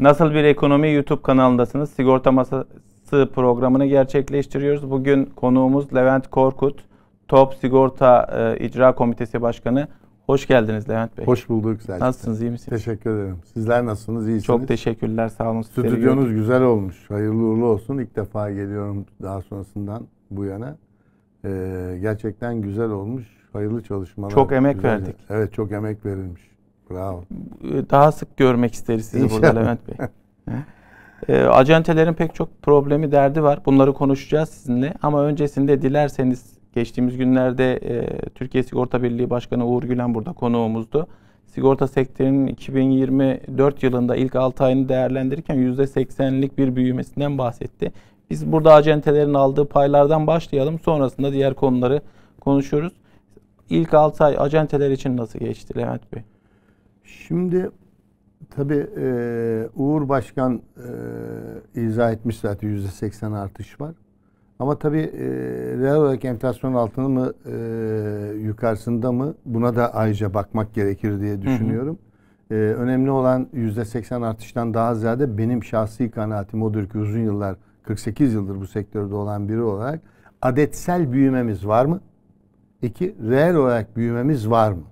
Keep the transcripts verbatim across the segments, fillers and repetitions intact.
Nasıl Bir Ekonomi YouTube kanalındasınız. Sigorta Masası programını gerçekleştiriyoruz. Bugün konuğumuz Levent Korkut, T O B B Sigorta e, İcra Komitesi Başkanı. Hoş geldiniz Levent Bey. Hoş bulduk. Selçuk. Nasılsınız, iyi misiniz? Teşekkür ederim. Sizler nasılsınız, iyisiniz? Çok teşekkürler, sağ olun. Stüdyonuz güzel olmuş, hayırlı uğurlu olsun. İlk defa geliyorum daha sonrasından bu yana. Ee, gerçekten güzel olmuş, hayırlı çalışmalar. Çok emek güzel verdik. Evet, çok emek verilmiş. Bravo. Daha sık görmek isteriz sizi İnşallah. Burada Levent Bey. e, acentelerin pek çok problemi, derdi var. Bunları konuşacağız sizinle ama öncesinde dilerseniz geçtiğimiz günlerde e, Türkiye Sigorta Birliği Başkanı Uğur Gülen burada konuğumuzdu. Sigorta sektörünün iki bin yirmi dört yılında ilk altı ayını değerlendirirken yüzde seksenlik bir büyümesinden bahsetti. Biz burada acentelerin aldığı paylardan başlayalım. Sonrasında diğer konuları konuşuyoruz. İlk altı ay acenteler için nasıl geçti Levent Bey? Şimdi tabii e, Uğur Başkan e, izah etmiş zaten yüzde seksen artış var. Ama tabii e, real olarak enflasyon altında mı e, yukarısında mı, buna da ayrıca bakmak gerekir diye düşünüyorum. Hı hı. E, önemli olan yüzde seksen artıştan daha ziyade benim şahsi kanaatim odur ki uzun yıllar, kırk sekiz yıldır bu sektörde olan biri olarak, adetsel büyümemiz var mı? İki, reel olarak büyümemiz var mı?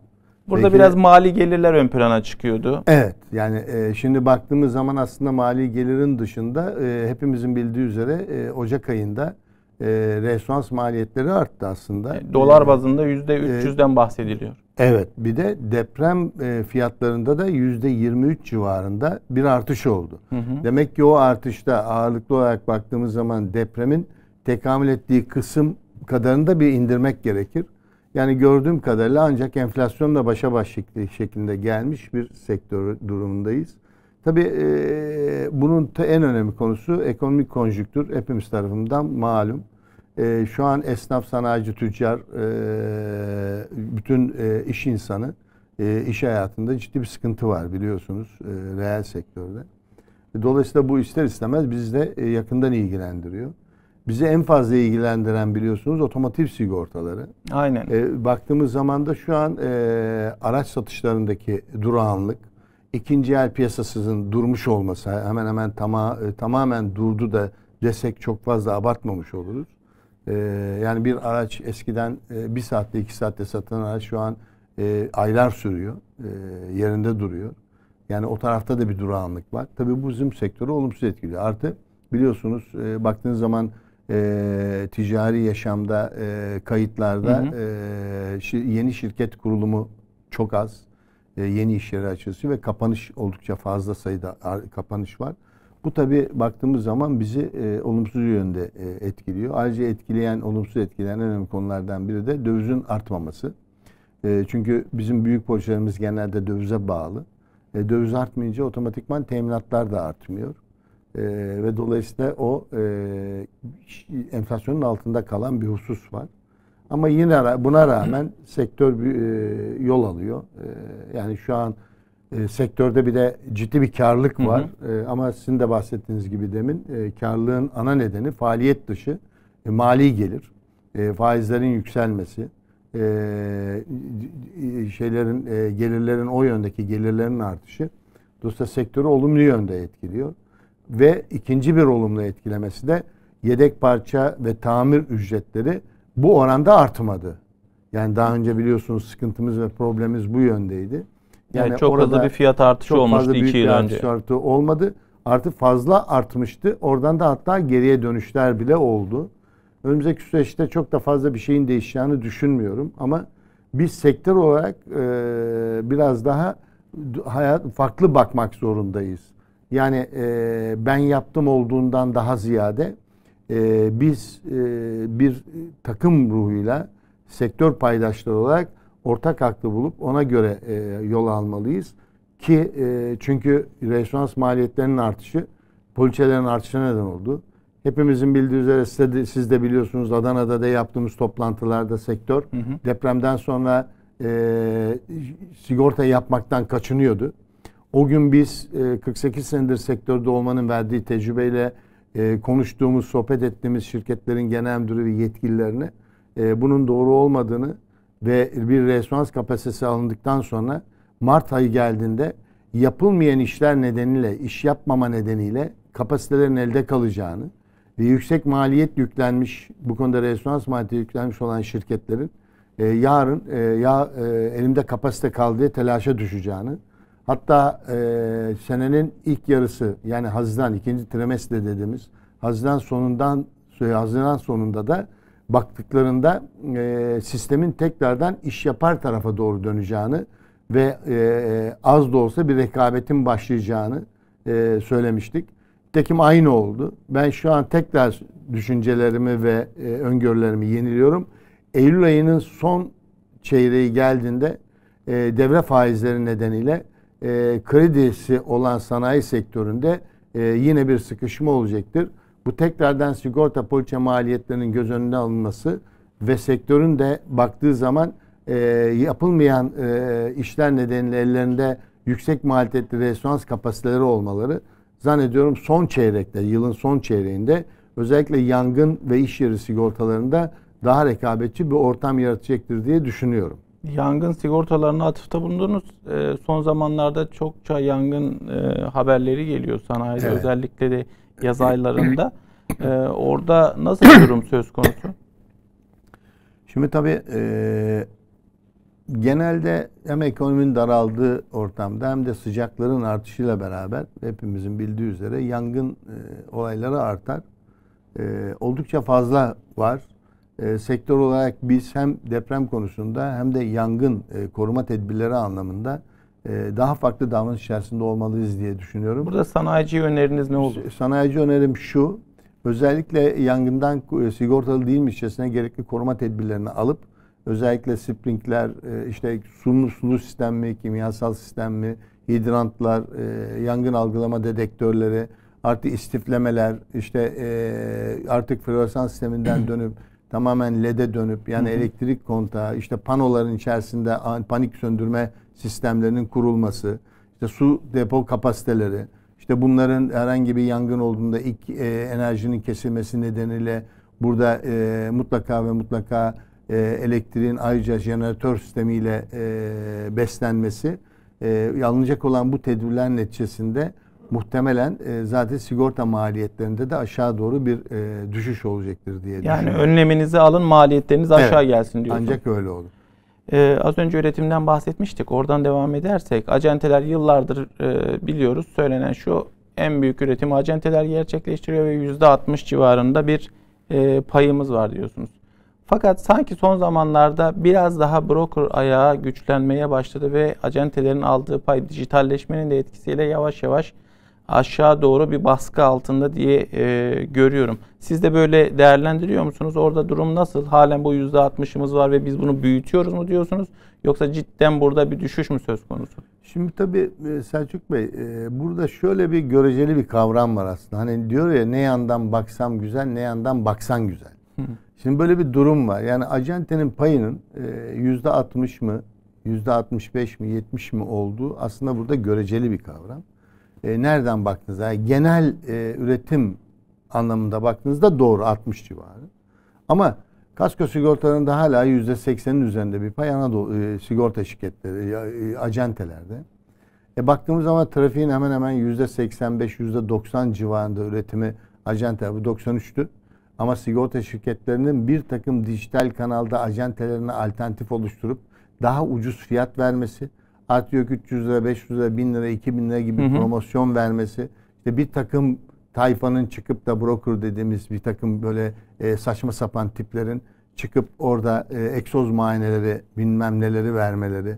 Burada Peki, biraz mali gelirler ön plana çıkıyordu. Evet, yani e, şimdi baktığımız zaman aslında mali gelirin dışında e, hepimizin bildiği üzere e, Ocak ayında e, referans maliyetleri arttı aslında. E, dolar bazında yüzde üç yüzden e, bahsediliyor. Evet, bir de deprem e, fiyatlarında da yüzde yirmi üç civarında bir artış oldu. Hı hı. Demek ki o artışta ağırlıklı olarak baktığımız zaman depremin tekamül ettiği kısım kadarını da bir indirmek gerekir. Yani gördüğüm kadarıyla ancak enflasyonla başa baş şeklinde gelmiş bir sektör durumundayız. Tabii e, bunun en önemli konusu ekonomik konjüktür, hepimiz tarafından malum. E, şu an esnaf, sanayici, tüccar, e, bütün e, iş insanı, e, iş hayatında ciddi bir sıkıntı var biliyorsunuz e, reel sektörde. Dolayısıyla bu ister istemez bizi de e, yakından ilgilendiriyor. Bizi en fazla ilgilendiren biliyorsunuz otomotiv sigortaları. Aynen. E, baktığımız zaman da şu an e, araç satışlarındaki durağanlık, ikinci el piyasasının durmuş olması, hemen hemen tama, e, tamamen durdu da desek çok fazla abartmamış oluruz. E, yani bir araç eskiden e, bir saatte iki saatte satılan araç şu an e, aylar sürüyor, e, yerinde duruyor. Yani o tarafta da bir durağanlık var. Tabii bu bizim sektörü olumsuz etkiliyor. Artı biliyorsunuz e, baktığınız zaman E, ticari yaşamda, e, kayıtlarda hı hı. E, şi, yeni şirket kurulumu çok az. E, yeni iş yeri açılışı ve kapanış oldukça fazla sayıda ar, kapanış var. Bu tabii baktığımız zaman bizi e, olumsuz yönde e, etkiliyor. Ayrıca etkileyen, olumsuz etkileyen önemli konulardan biri de dövizin artmaması. E, çünkü bizim büyük borçlarımız genelde dövize bağlı. E, döviz artmayınca otomatikman teminatlar da artmıyor. Ee, ve dolayısıyla o e, enflasyonun altında kalan bir husus var. Ama yine buna rağmen sektör bir, e, yol alıyor. E, yani şu an e, sektörde bir de ciddi bir karlılık var. Hı hı. E, ama sizin de bahsettiğiniz gibi demin e, karlılığın ana nedeni faaliyet dışı e, mali gelir. E, faizlerin yükselmesi, e, şeylerin e, gelirlerin o yöndeki gelirlerin artışı. Dolayısıyla sektörü olumlu yönde etkiliyor. Ve ikinci bir olumlu etkilemesi de yedek parça ve tamir ücretleri bu oranda artmadı. Yani daha önce biliyorsunuz sıkıntımız ve problemimiz bu yöndeydi. Yani, yani çok fazla bir fiyat artışı çok olmuştu iki yıl önce. Artı olmadı. Artı fazla artmıştı. Oradan da hatta geriye dönüşler bile oldu. Önümüzdeki süreçte çok da fazla bir şeyin değişeceğini düşünmüyorum. Ama biz sektör olarak e, biraz daha hayat, farklı bakmak zorundayız. Yani e, ben yaptım olduğundan daha ziyade e, biz e, bir takım ruhuyla sektör paydaşları olarak ortak haklı bulup ona göre e, yol almalıyız. Ki e, çünkü referans maliyetlerinin artışı poliçelerin artışına neden oldu. Hepimizin bildiği üzere siz de, siz de biliyorsunuz Adana'da da yaptığımız toplantılarda sektör hı hı. depremden sonra e, sigorta yapmaktan kaçınıyordu. O gün biz kırk sekiz senedir sektörde olmanın verdiği tecrübeyle konuştuğumuz, sohbet ettiğimiz şirketlerin genel müdürü ve yetkililerine bunun doğru olmadığını ve bir referans kapasitesi alındıktan sonra Mart ayı geldiğinde yapılmayan işler nedeniyle, iş yapmama nedeniyle kapasitelerin elde kalacağını ve yüksek maliyet yüklenmiş, bu konuda referans maliyeti yüklenmiş olan şirketlerin e, yarın e, ya e, elimde kapasite kaldı diye telaşa düşeceğini, hatta e, senenin ilk yarısı, yani Haziran ikinci trimestre dediğimiz Haziran sonundan Haziran sonunda da baktıklarında e, sistemin tekrardan iş yapar tarafa doğru döneceğini ve e, az da olsa bir rekabetin başlayacağını e, söylemiştik. Tekim aynı oldu. Ben şu an tekrar düşüncelerimi ve e, öngörülerimi yeniliyorum. Eylül ayının son çeyreği geldiğinde e, devre faizleri nedeniyle e, kredisi olan sanayi sektöründe e, yine bir sıkışma olacaktır. Bu tekrardan sigorta poliçe maliyetlerinin göz önüne alınması ve sektörün de baktığı zaman e, yapılmayan e, işler nedeniyle ellerinde yüksek maliyetli referans kapasiteleri olmaları, zannediyorum son çeyrekte, yılın son çeyreğinde özellikle yangın ve iş yeri sigortalarında daha rekabetçi bir ortam yaratacaktır diye düşünüyorum. Yangın sigortalarına atıfta bulundunuz. E, son zamanlarda çokça yangın e, haberleri geliyor sanayide, evet, özellikle de yaz aylarında. E, orada nasıl bir durum söz konusu? Şimdi tabii e, genelde hem ekonominin daraldığı ortamda hem de sıcakların artışıyla beraber hepimizin bildiği üzere yangın e, olayları artar. E, oldukça fazla var. E, sektör olarak biz hem deprem konusunda hem de yangın e, koruma tedbirleri anlamında e, daha farklı davranış içerisinde olmalıyız diye düşünüyorum. Burada sanayici öneriniz ne olur? Sanayici önerim şu: özellikle yangından sigortalı değilmişçesine gerekli koruma tedbirlerini alıp, özellikle sprinkler, işte sulu, sulu sistem mi, kimyasal sistem mi, hidrantlar, yangın algılama dedektörleri, artı istiflemeler, işte artık floresan sisteminden dönüp tamamen L E D'e dönüp, yani elektrik kontağı, işte panoların içerisinde panik söndürme sistemlerinin kurulması, işte su depo kapasiteleri, işte bunların herhangi bir yangın olduğunda ilk enerjinin kesilmesi nedeniyle burada mutlaka ve mutlaka elektriğin ayrıca jeneratör sistemiyle e, beslenmesi, e, alınacak olan bu tedbirler neticesinde muhtemelen e, zaten sigorta maliyetlerinde de aşağı doğru bir e, düşüş olacaktır diye yani düşünüyorum. Yani önleminizi alın, maliyetleriniz evet, aşağı gelsin diyorsun. Ancak öyle olur. Ee, az önce üretimden bahsetmiştik. Oradan devam edersek, acenteler yıllardır e, biliyoruz, söylenen şu: en büyük üretimi acenteler gerçekleştiriyor ve yüzde altmış civarında bir e, payımız var diyorsunuz. Fakat sanki son zamanlarda biraz daha broker ayağı güçlenmeye başladı ve acentelerin aldığı pay dijitalleşmenin de etkisiyle yavaş yavaş aşağı doğru bir baskı altında diye e, görüyorum. Siz de böyle değerlendiriyor musunuz? Orada durum nasıl? Halen bu yüzde altmışımız var ve biz bunu büyütüyoruz mu diyorsunuz? Yoksa cidden burada bir düşüş mü söz konusu? Şimdi tabii Selçuk Bey, burada şöyle bir göreceli bir kavram var aslında. Hani diyor ya, ne yandan baksam güzel, ne yandan baksan güzel. Hı hı. Şimdi böyle bir durum var. Yani acentenin payının yüzde altmış mı, yüzde altmış beş mi, yetmiş mi olduğu aslında burada göreceli bir kavram. E, nereden baktınız? Yani genel e, üretim anlamında baktığınızda doğru, altmış civarı. Ama kasko sigortalarında hala yüzde seksenin üzerinde bir pay Anadolu e, sigorta şirketleri, e, acentelerde. E, baktığımız zaman trafiğin hemen hemen yüzde seksen beş, yüzde doksan civarında üretimi acenteler. Bu doksan üçtü. Ama sigorta şirketlerinin bir takım dijital kanalda acentelerine alternatif oluşturup daha ucuz fiyat vermesi, artı yok üç yüz lira, beş yüz lira, bin lira, iki bin lira gibi, hı hı, promosyon vermesi, işte bir takım tayfanın çıkıp da broker dediğimiz bir takım böyle e, saçma sapan tiplerin çıkıp orada e, egzoz muayeneleri, bilmem neleri vermeleri,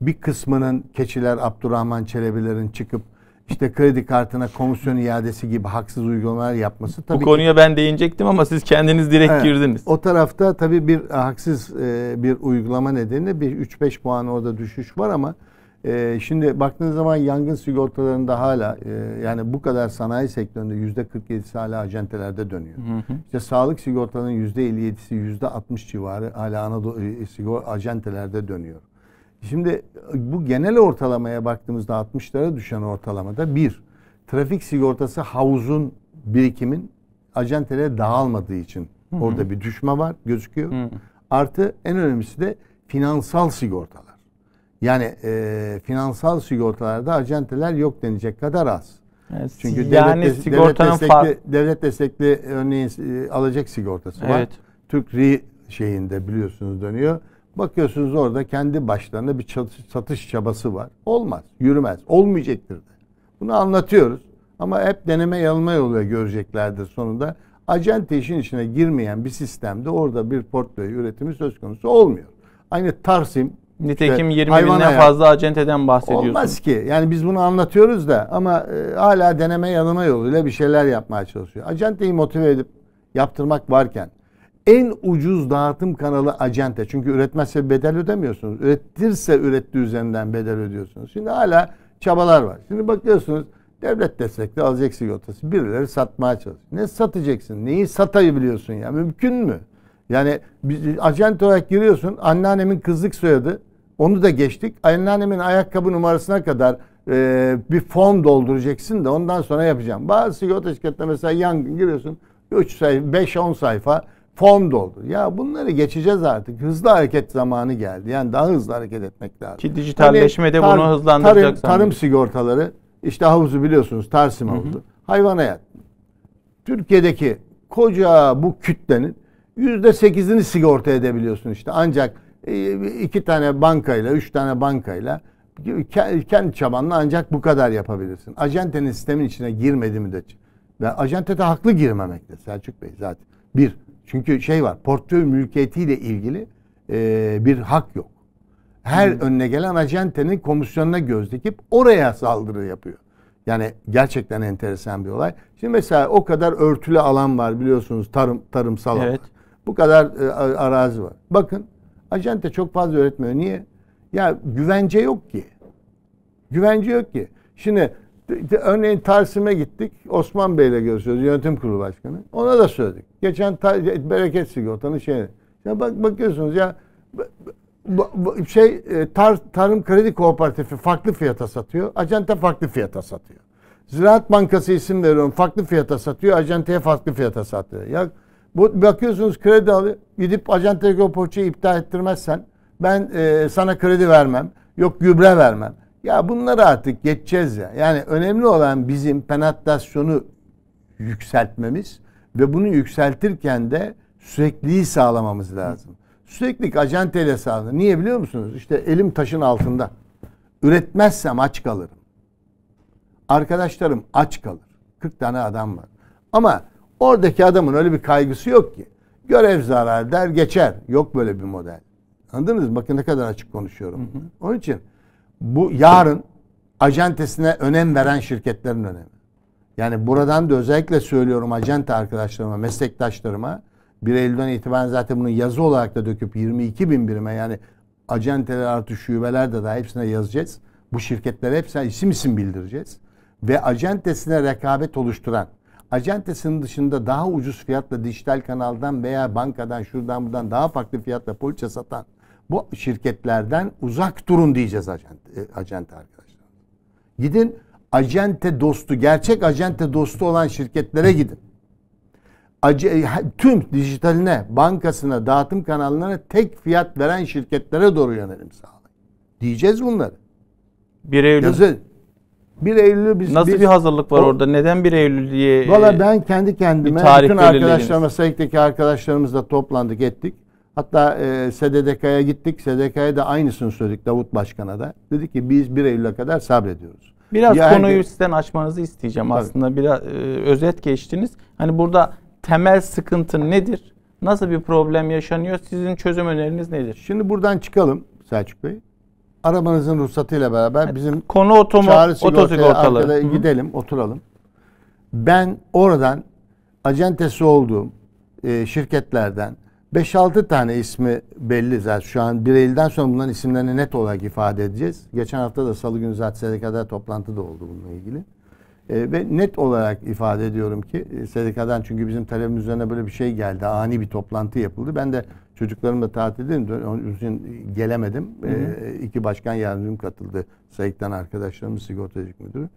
bir kısmının keçiler, Abdurrahman Çelebilerin çıkıp İşte kredi kartına komisyon iadesi gibi haksız uygulamalar yapması. Tabii bu konuya ki, ben değinecektim ama siz kendiniz direkt evet, girdiniz. O tarafta tabii bir haksız e, bir uygulama nedeniyle bir üç beş puan orada düşüş var ama e, şimdi baktığınız zaman yangın sigortalarında hala e, yani bu kadar sanayi sektöründe yüzde kırk yedisi hala acentelerde dönüyor. Hı hı. İşte sağlık sigortalarının yüzde elli yedisi, yüzde altmış civarı hala Anadolu e, sigorta acentelerde dönüyor. Şimdi bu genel ortalamaya baktığımızda altmışlara düşen ortalamada bir, trafik sigortası havuzun, birikimin acentelere dağılmadığı için, hı hı, orada bir düşme var gözüküyor. Hı hı. Artı en önemlisi de finansal sigortalar. Yani e, finansal sigortalarda acenteler yok denecek kadar az. Evet. Çünkü yani devlet, sigortanın devlet, destekli, devlet destekli örneğin e, alacak sigortası evet. var. Türk R I şeyinde biliyorsunuz dönüyor. Bakıyorsunuz orada kendi başlarına bir çatış, satış çabası var. Olmaz, yürümez, olmayacaktır. Bunu anlatıyoruz ama hep deneme yanılma yoluyla göreceklerdir sonunda. Acente işin içine girmeyen bir sistemde orada bir portföy üretimi söz konusu olmuyor. Aynı TARSİM. Nitekim işte yirmi binden fazla acenteden bahsediyorsun. Olmaz ki. Yani biz bunu anlatıyoruz da ama e, hala deneme yanılma yoluyla bir şeyler yapmaya çalışıyor. Acenteyi motive edip yaptırmak varken en ucuz dağıtım kanalı acente. Çünkü üretmezse bedel ödemiyorsunuz. Ürettirse ürettiği üzerinden bedel ödüyorsunuz. Şimdi hala çabalar var. Şimdi bakıyorsunuz devlet destekli alacak sigortası. Birileri satmaya çalışıyor. Ne satacaksın? Neyi satabiliyorsun ya? Mümkün mü? Yani acente olarak giriyorsun. Anneannemin kızlık soyadı. Onu da geçtik. Anneannemin ayakkabı numarasına kadar e, bir form dolduracaksın da ondan sonra yapacağım. Bazı sigorta şirketlerine mesela yangın giriyorsun. üç sayfa, beş on sayfa form doldur. Ya bunları geçeceğiz artık. Hızlı hareket zamanı geldi. Yani daha hızlı hareket etmek lazım. Ki dijitalleşmede hani, bunu hızlandıracak. Tarım, tarım sigortaları. İşte havuzu biliyorsunuz. Tarsim havuzu. Hı hı. Hayvan hayat. Türkiye'deki koca bu kütlenin yüzde sekizini sigorta edebiliyorsun işte. Ancak iki tane bankayla, üç tane bankayla kendi çabanla ancak bu kadar yapabilirsin. Acentenin sistemin içine girmedi müddetçe. Ve acente de haklı girmemekte Selçuk Bey zaten. Bir, çünkü şey var, portföy mülkiyetiyle ilgili bir hak yok. Her hmm. önüne gelen acentenin komisyonuna göz dikip oraya saldırı yapıyor. Yani gerçekten enteresan bir olay. Şimdi mesela o kadar örtülü alan var biliyorsunuz tarım tarımsal alan. Evet. Bu kadar e, arazi var. Bakın acente çok fazla üretmiyor. Niye? Ya güvence yok ki. Güvence yok ki. Şimdi de, de, örneğin Tarsim'e gittik. Osman Bey'le görüşüyoruz. Yönetim Kurulu Başkanı. Ona da söyledik. Geçen tar bereket sigortanın şeyi. Ya bak bakıyorsunuz ya bu, bu, şey tar Tarım Kredi Kooperatifi farklı fiyata satıyor. Acente farklı fiyata satıyor. Ziraat Bankası isim veriyorum. Farklı fiyata satıyor. Acenteye farklı fiyata satıyor. Ya bu, bakıyorsunuz kredi alıyor. Gidip acenteye o poğaçayı iptal ettirmezsen ben e, sana kredi vermem. Yok gübre vermem. Ya bunları artık geçeceğiz ya. Yani önemli olan bizim penetrasyonu yükseltmemiz ve bunu yükseltirken de sürekliliği sağlamamız lazım. Sürekli acenteyle sağlanır. Niye biliyor musunuz? İşte elim taşın altında. Üretmezsem aç kalırım. Arkadaşlarım aç kalır. kırk tane adam var. Ama oradaki adamın öyle bir kaygısı yok ki. Görev zarar der geçer. Yok böyle bir model. Anladınız mı? Bakın ne kadar açık konuşuyorum. Hı hı. Onun için bu yarın acentesine önem veren şirketlerin önemi. Yani buradan da özellikle söylüyorum acente arkadaşlarıma, meslektaşlarıma. bir Eylül'den itibaren zaten bunu yazı olarak da döküp yirmi iki bin birime yani acenteler artı şubeler de daha hepsine yazacağız. Bu şirketlere hepsine isim isim bildireceğiz. Ve acentesine rekabet oluşturan, acentesinin dışında daha ucuz fiyatla dijital kanaldan veya bankadan şuradan buradan daha farklı fiyatla poliçe satan bu şirketlerden uzak durun diyeceğiz acente, acente arkadaşlar. Gidin acente dostu, gerçek acente dostu olan şirketlere gidin. Tüm dijitaline, bankasına, dağıtım kanallarına tek fiyat veren şirketlere doğru yönelim sağlayın. Diyeceğiz bunları. bir Eylül. bir Eylül'ü biz... Nasıl biz, bir hazırlık var o, orada? Neden bir Eylül diye... Valla ben kendi kendime, bütün arkadaşlarıma, Sayık'taki arkadaşlarımızla toplandık, ettik. Hatta e, S E D D K'ya gittik. S E D D K'ya da aynısını söyledik Davut Başkan'a da. Dedi ki biz bir Eylül'e kadar sabrediyoruz. Biraz yani, konuyu sizden açmanızı isteyeceğim tabii. Aslında. Biraz e, özet geçtiniz. Hani burada... Temel sıkıntı nedir? Nasıl bir problem yaşanıyor? Sizin çözüm öneriniz nedir? Şimdi buradan çıkalım Selçuk Bey. Arabanızın ruhsatıyla beraber bizim konu otosigortalara gidelim, oturalım. Ben oradan acentesi olduğum e, şirketlerden beş altı tane ismi belli zaten. Şu an bir Eylül'den sonra bunların isimlerini net olarak ifade edeceğiz. Geçen hafta da salı günü zaten S D K'da toplantı da oldu bununla ilgili. E, ve net olarak ifade ediyorum ki e, S D K'dan çünkü bizim talebimiz üzerine böyle bir şey geldi. Ani bir toplantı yapıldı. Ben de çocuklarımla tatildeydim. Onun için gelemedim. E, iki başkan yardımcım katıldı. Sayık'tan arkadaşlarımız, sigortacılık müdürü.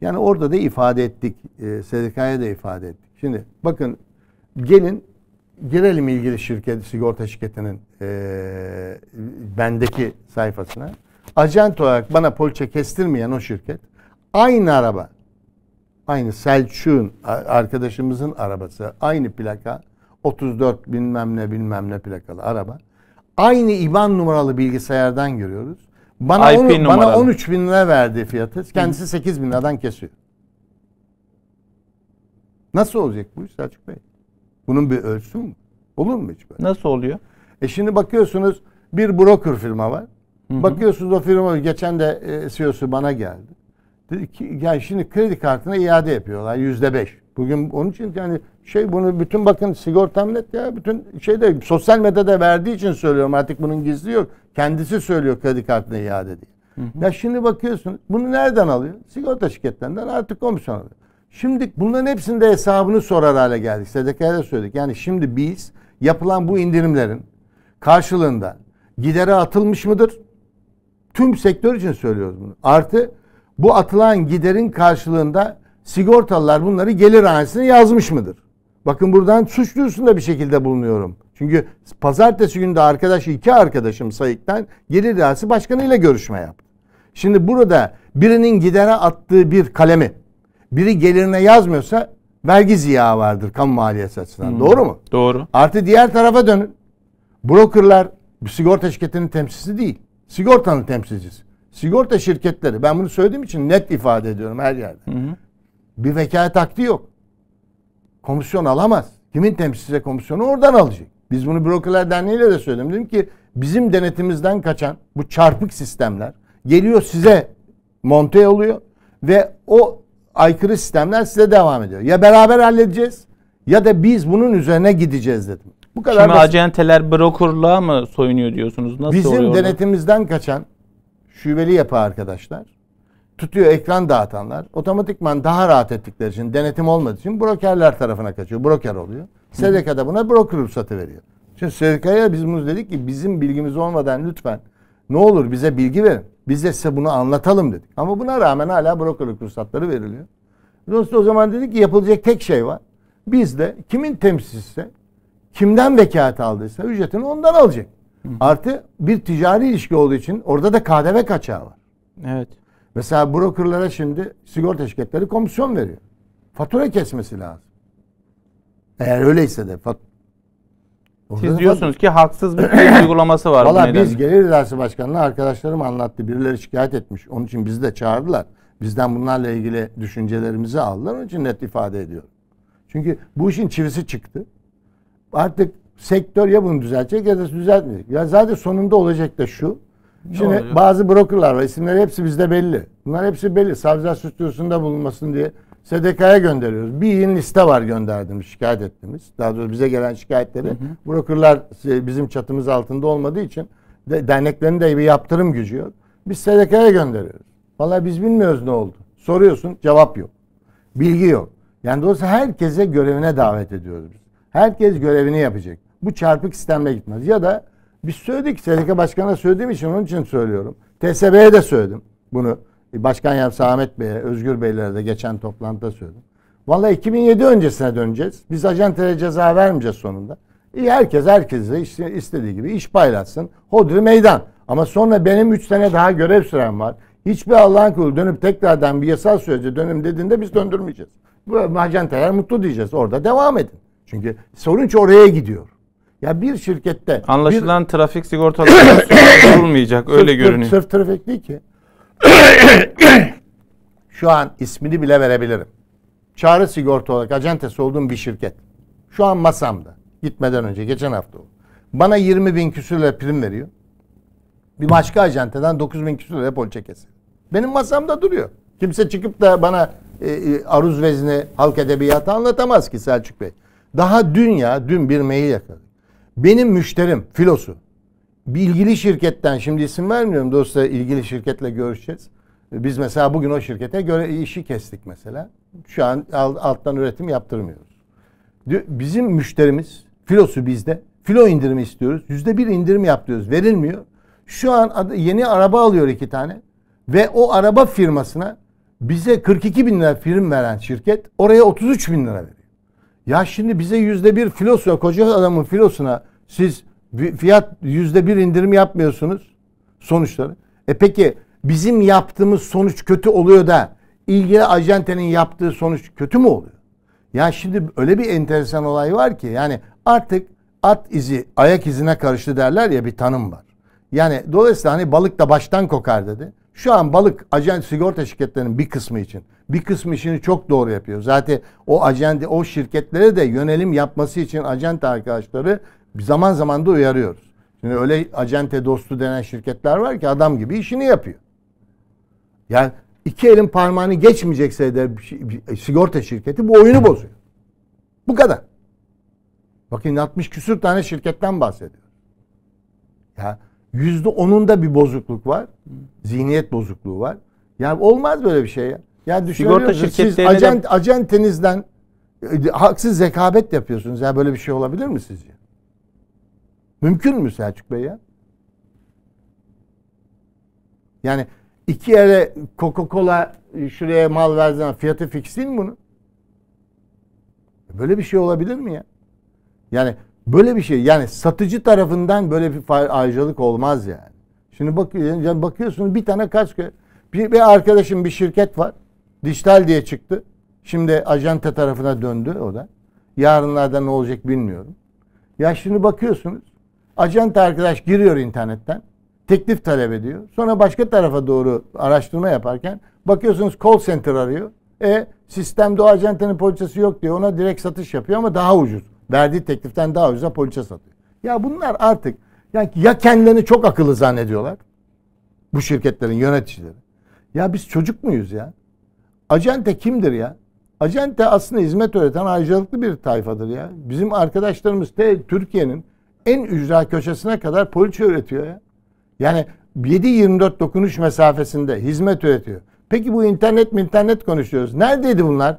Yani orada da ifade ettik. E, S D K'ya da ifade ettik. Şimdi bakın gelin girelim ilgili şirket, sigorta şirketinin e, bendeki sayfasına. Acent olarak bana poliçe kestirmeyen o şirket, aynı araba, aynı Selçuk'un arkadaşımızın arabası, aynı plaka, otuz dört bilmem ne bilmem ne plakalı araba, aynı İ B A N numaralı bilgisayardan görüyoruz. Bana, onu, bana on üç bin lira verdiği fiyatı kendisi sekiz bin liradan kesiyor. Nasıl olacak bu Selçuk Bey? Bunun bir ölçüsü mü? Olur mu hiç böyle? Nasıl oluyor? E şimdi bakıyorsunuz bir broker firma var. Hı hı. Bakıyorsunuz o firma geçen de e, C E O'su bana geldi. Dedi ki yani şimdi kredi kartına iade yapıyorlar yüzde beş. Bugün onun için yani şey bunu bütün bakın sigortam net ya bütün şeyde sosyal medyada verdiği için söylüyorum artık bunun gizli yok. Kendisi söylüyor kredi kartına iade diye. Hı hı. Ya şimdi bakıyorsunuz bunu nereden alıyor? Sigorta şirketlerinden artık komisyon alıyor. Şimdi bunların hepsinde hesabını sorar hale geldik. S E D D K'ya da söyledik. Yani şimdi biz yapılan bu indirimlerin karşılığında gidere atılmış mıdır? Tüm sektör için söylüyoruz bunu. Artı bu atılan giderin karşılığında sigortalılar bunları gelir hanesine yazmış mıdır? Bakın buradan suç duyurusunda bir şekilde bulunuyorum. Çünkü pazartesi günü de arkadaş, iki arkadaşım Sayık'tan gelir dairesi başkanıyla görüşme yaptı. Şimdi burada birinin gidere attığı bir kalemi biri gelirine yazmıyorsa vergi ziyağı vardır kamu maliyesi açısından. Hmm. Doğru mu? Doğru. Artı diğer tarafa dönün. Brokerlar sigorta şirketinin temsilcisi değil. Sigortanın temsilcisi. Sigorta şirketleri, ben bunu söylediğim için net ifade ediyorum her yerde. Hı hı. Bir vekalet akdi yok. Komisyon alamaz. Kimin temsilcisi komisyonu oradan alacak. Biz bunu Brokerler Derneği'yle de söyledim. Dedim ki bizim denetimimizden kaçan bu çarpık sistemler geliyor size monte oluyor ve o aykırı sistemler size devam ediyor. Ya beraber halledeceğiz ya da biz bunun üzerine gideceğiz dedim. Bu kadar. Şimdi acenteler brokerlığa mı soyunuyor diyorsunuz? Nasıl bizim oluyor denetimimizden ona kaçan şubeli yapı arkadaşlar tutuyor ekran dağıtanlar. Otomatikman daha rahat ettikleri için denetim olmadığı için brokerler tarafına kaçıyor. Broker oluyor. S E D D K da buna broker ruhsatı veriyor. Şimdi S E D D K'ya biz bunu dedik ki bizim bilgimiz olmadan lütfen ne olur bize bilgi verin. Biz de size bunu anlatalım dedik. Ama buna rağmen hala brokerlık ruhsatları veriliyor. Dolayısıyla o zaman dedik ki yapılacak tek şey var. Biz de kimin temsilcisi kimden vekalet aldıysa ücretini ondan alacak. Hı. Artı bir ticari ilişki olduğu için orada da K D V kaçağı var. Evet. Mesela brokerlara şimdi sigorta şirketleri komisyon veriyor. Fatura kesmesi lazım. Eğer öyleyse de. Siz diyorsunuz ki haksız bir uygulaması var. Valla biz gelir idaresi başkanına arkadaşlarım anlattı. Birileri şikayet etmiş. Onun için bizi de çağırdılar. Bizden bunlarla ilgili düşüncelerimizi aldılar. Onun için net ifade ediyorum. Çünkü bu işin çivisi çıktı. Artık sektör ya bunu düzeltecek ya da düzeltmeyecek. Ya zaten sonunda olacak da şu. Şimdi oluyor? Bazı brokerlar var. İsimleri hepsi bizde belli. Bunlar hepsi belli. Savcılar suç duyurusunda bulunmasın diye S E D D K'ya gönderiyoruz. Bir liste var gönderdiğimiz, şikayet ettiğimiz. Daha doğrusu bize gelen şikayetleri. Hı hı. Brokerlar bizim çatımız altında olmadığı için de, derneklerin de bir yaptırım gücü yok. Biz S E D D K'ya gönderiyoruz. Vallahi biz bilmiyoruz ne oldu. Soruyorsun cevap yok. Bilgi yok. Yani dolayısıyla herkese görevine davet ediyoruz biz. Herkes görevini yapacak. Bu çarpık sistemle gitmez. Ya da biz söyledik. S E D D K Başkanı'na söylediğim için onun için söylüyorum. T S B'ye de söyledim bunu. Başkan Yardımcısı Ahmet Bey'e, Özgür Bey'lere de geçen toplantıda söyledim. Vallahi iki bin yedi öncesine döneceğiz. Biz acentelere ceza vermeyeceğiz sonunda. İyi herkes herkese istediği gibi iş paylaşsın. Hodri meydan. Ama sonra benim üç sene daha görev sürem var. Hiçbir Allah'ın kulu dönüp tekrardan bir yasal sürece dönüm dediğinde biz döndürmeyeceğiz. Bu acenteler mutlu diyeceğiz. Orada devam edin. Çünkü sorunç oraya gidiyor. Ya bir şirkette... Anlaşılan bir... trafik sigortaları sorulmayacak. Öyle sırf, görünüyor. Sırf trafik değil ki. Şu an ismini bile verebilirim. Çağrı sigorta olarak acentesi olduğum bir şirket. Şu an masamda. Gitmeden önce. Geçen hafta oldu. Bana yirmi bin küsur lira prim veriyor. Bir başka acenteden dokuz bin küsur lira poliçe kesiyor. Benim masamda duruyor. Kimse çıkıp da bana e, e, aruz vezni, halk edebiyatı anlatamaz ki Selçuk Bey. Daha dün ya, dün bir mail yakaladım. Benim müşterim, filosu, bir ilgili şirketten, şimdi isim vermiyorum dostlar, ilgili şirketle görüşeceğiz. Biz mesela bugün o şirkete göre işi kestik mesela. Şu an alttan üretim yaptırmıyoruz. Bizim müşterimiz, filosu bizde, filo indirimi istiyoruz. Yüzde bir indirim yapıyoruz, verilmiyor. Şu an yeni araba alıyor iki tane ve o araba firmasına bize kırk iki bin lira prim veren şirket oraya otuz üç bin lira veriyor. Ya şimdi bize yüzde bir filosu, koca adamın filosuna siz fiyat yüzde bir indirim yapmıyorsunuz sonuçları. E peki bizim yaptığımız sonuç kötü oluyor da ilgili acentenin yaptığı sonuç kötü mü oluyor? Ya şimdi öyle bir enteresan olay var ki, yani artık at izi ayak izine karıştı derler ya, bir tanım var. Yani dolayısıyla hani balık da baştan kokar dedi. Şu an balık ajant sigorta şirketlerinin bir kısmı için, bir kısmı işini çok doğru yapıyor. Zaten o ajant, o şirketlere de yönelim yapması için ajant arkadaşları zaman zaman da uyarıyoruz. Şimdi öyle ajante dostu denen şirketler var ki adam gibi işini yapıyor. Yani iki elin parmağını geçmeyecekse de sigorta şirketi bu oyunu bozuyor. Bu kadar. Bakın altmış küsür tane şirketten bahsediyor. Ya yüzde onunda bir bozukluk var. Zihniyet bozukluğu var. Yani olmaz böyle bir şey ya. Yani düşünüyorsunuz siz acent, de... acentenizden e, haksız rekabet yapıyorsunuz. Ya böyle bir şey olabilir mi sizce? Mümkün mü Selçuk Bey ya? Yani iki yere Coca-Cola şuraya mal verdiği zaman fiyatı fix değil mi bunu? Böyle bir şey olabilir mi ya? Yani böyle bir şey, yani satıcı tarafından böyle bir ayrıcalık olmaz yani. Şimdi bakıyorsunuz, bakıyorsunuz bir tane kaç bir, bir arkadaşım bir şirket var. Dijital diye çıktı. Şimdi ajanta tarafına döndü o da. Yarınlarda ne olacak bilmiyorum. Ya şimdi bakıyorsunuz. Ajanta arkadaş giriyor internetten. Teklif talep ediyor. Sonra başka tarafa doğru araştırma yaparken bakıyorsunuz call center arıyor. E sistemde o ajantanın poliçesi yok diyor. Ona direkt satış yapıyor ama daha ucuz. Verdiği tekliften daha ucuza poliçe satıyor. Ya bunlar artık yani ya kendilerini çok akıllı zannediyorlar. Bu şirketlerin yöneticileri. Ya biz çocuk muyuz ya? Acente kimdir ya? Acente aslında hizmet öğreten ayrıcalıklı bir tayfadır ya. Bizim arkadaşlarımız Türkiye'nin en ücra köşesine kadar poliçe üretiyor ya. Yani yedi yirmi dört dokunuş mesafesinde hizmet üretiyor. Peki bu internet mi internet konuşuyoruz. Neredeydi bunlar?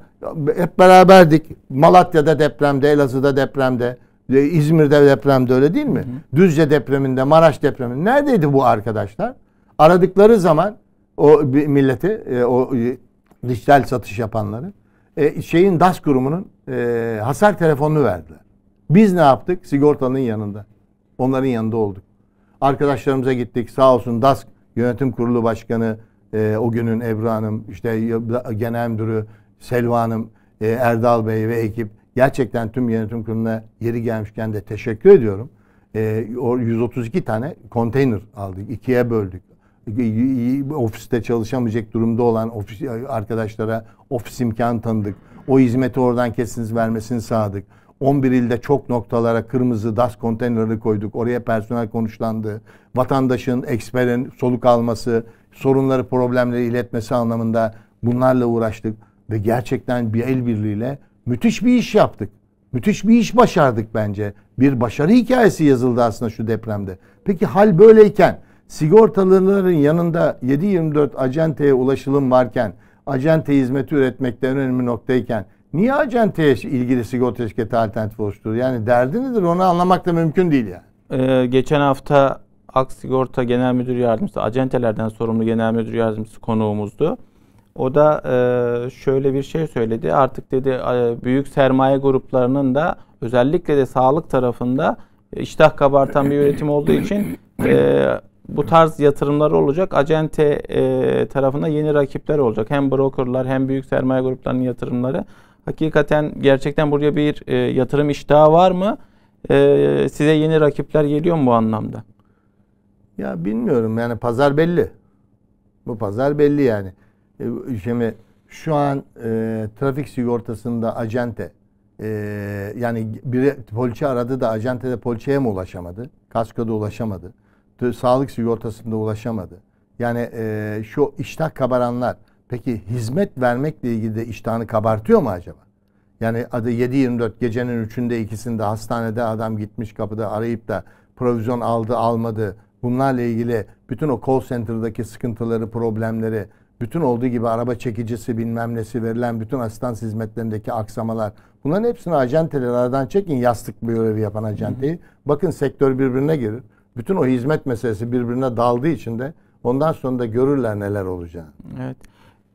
Hep beraberdik. Malatya'da depremde, Elazığ'da depremde, İzmir'de depremde, öyle değil mi? Hı. Düzce depreminde, Maraş depreminde. Neredeydi bu arkadaşlar? Aradıkları zaman o milleti, o dijital satış yapanları, şeyin DASK kurumunun hasar telefonunu verdiler. Biz ne yaptık? Sigortanın yanında. Onların yanında olduk. Arkadaşlarımıza gittik. Sağ olsun DASK Yönetim Kurulu Başkanı, Ee, o günün Ebru Hanım, işte Genel Müdürü Selva Hanım, e, Erdal Bey ve ekip, gerçekten tüm yönetim kuruluna yeri gelmişken de teşekkür ediyorum. E, o yüz otuz iki tane konteyner aldık, ikiye böldük. E, ofiste çalışamayacak durumda olan ofis, arkadaşlara ofis imkanı tanıdık. O hizmeti oradan kesiniz vermesini sağladık. on bir ilde çok noktalara kırmızı DASK konteynerleri koyduk. Oraya personel konuşlandı. Vatandaşın, eksperin soluk alması, sorunları, problemleri iletmesi anlamında bunlarla uğraştık. Ve gerçekten bir el birliğiyle müthiş bir iş yaptık. Müthiş bir iş başardık bence. Bir başarı hikayesi yazıldı aslında şu depremde. Peki hal böyleyken, sigortalıların yanında yedi yirmi dört acenteye ulaşılım varken, acente hizmeti üretmekte önemli noktayken, niye acenteye ilgili sigorta şirketi alternatif oluşturur? Yani derdi nedir? Onu anlamak da mümkün değil yani. Ee, geçen hafta Ak Sigorta Genel Müdür Yardımcısı, acentelerden sorumlu Genel Müdür Yardımcısı konuğumuzdu. O da e, şöyle bir şey söyledi. Artık dedi e, büyük sermaye gruplarının da özellikle de sağlık tarafında e, iştah kabartan bir üretim olduğu için e, bu tarz yatırımları olacak. Acente e, tarafında yeni rakipler olacak. Hem brokerlar hem büyük sermaye gruplarının yatırımları. Hakikaten gerçekten buraya bir e, yatırım iştahı var mı? E, size yeni rakipler geliyor mu bu anlamda? Ya bilmiyorum yani, pazar belli. Bu pazar belli yani. E, şimdi şu an e, trafik sigortasında acente e, yani biri poliçe aradı da acentede poliçeye mi ulaşamadı? Kaskoda ulaşamadı. Sağlık sigortasında ulaşamadı. Yani e, şu iştah kabaranlar peki hizmet vermekle ilgili de iştahını kabartıyor mu acaba? Yani adı yedi yirmi dört gecenin üçünde ikisinde hastanede adam gitmiş kapıda arayıp da provizyon aldı almadı. Bunlarla ilgili bütün o call center'daki sıkıntıları, problemleri, bütün olduğu gibi araba çekicisi bilmem nesi verilen bütün asistans hizmetlerindeki aksamalar. Bunların hepsini acenteleri aradan çekin, yastık bir görevi yapan acenteyi. Bakın sektör birbirine girir. Bütün o hizmet meselesi birbirine daldığı için de ondan sonra da görürler neler olacağını. Evet.